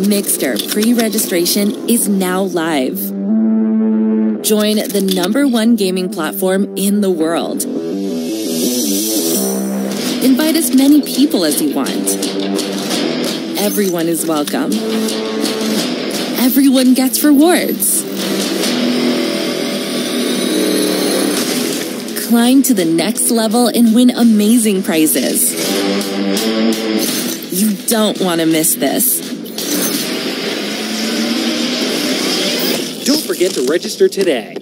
Miggster pre-registration is now live. Join the #1 gaming platform in the world. Invite as many people as you want. Everyone is welcome. Everyone gets rewards. Climb to the next level and win amazing prizes. You don't want to miss this. Don't forget to register today.